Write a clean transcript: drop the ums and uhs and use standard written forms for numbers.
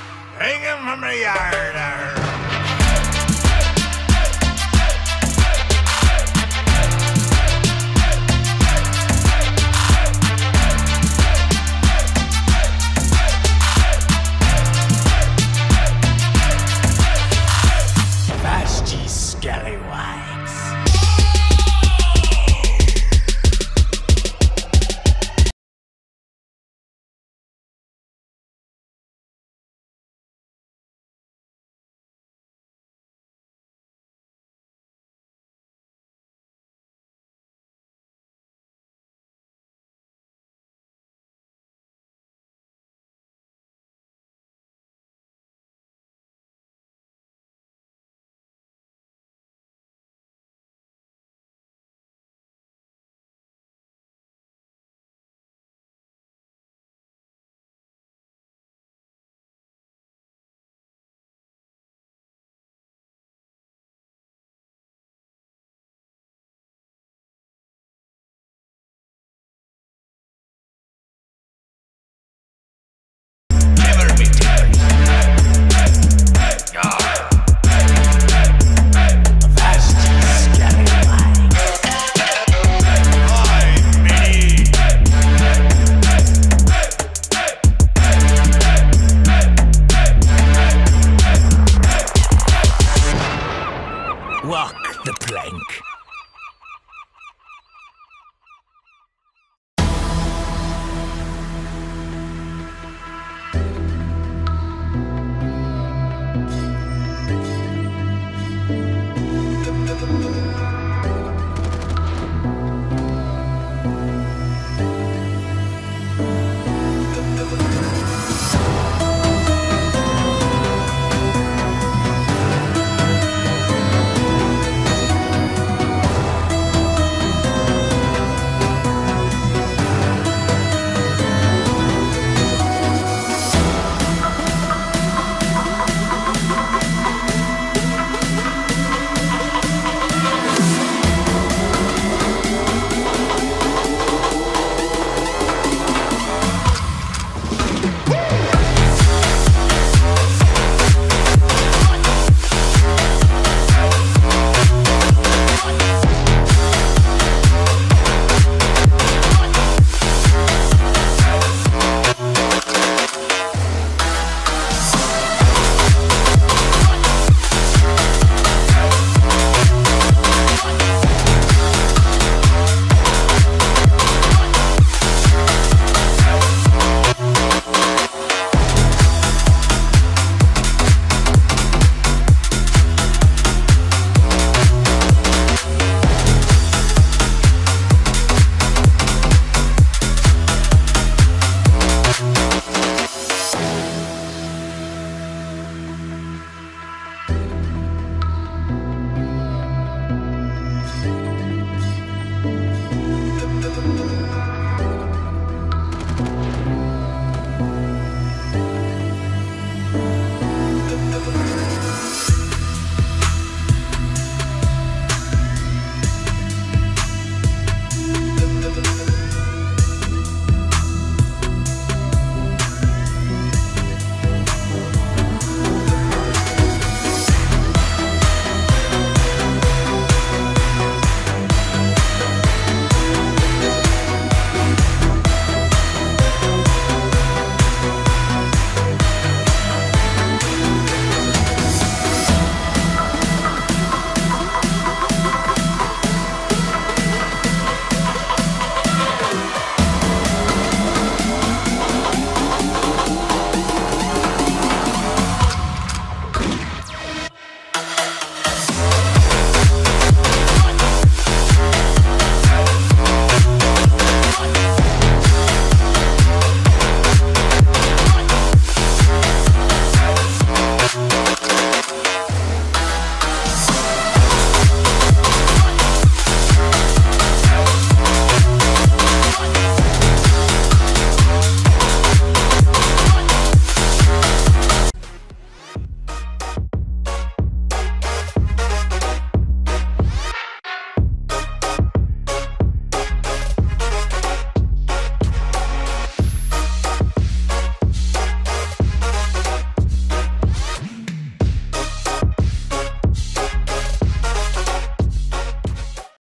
Hang him from the yard.